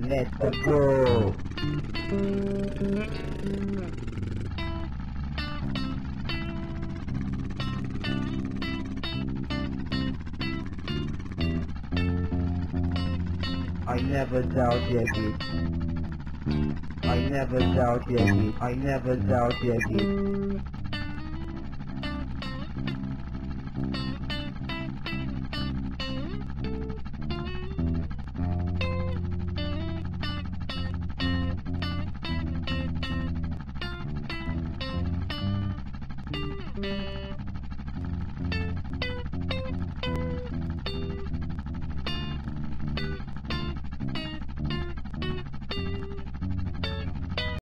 Let's go. I never doubted it. I never doubted it. I never doubted it.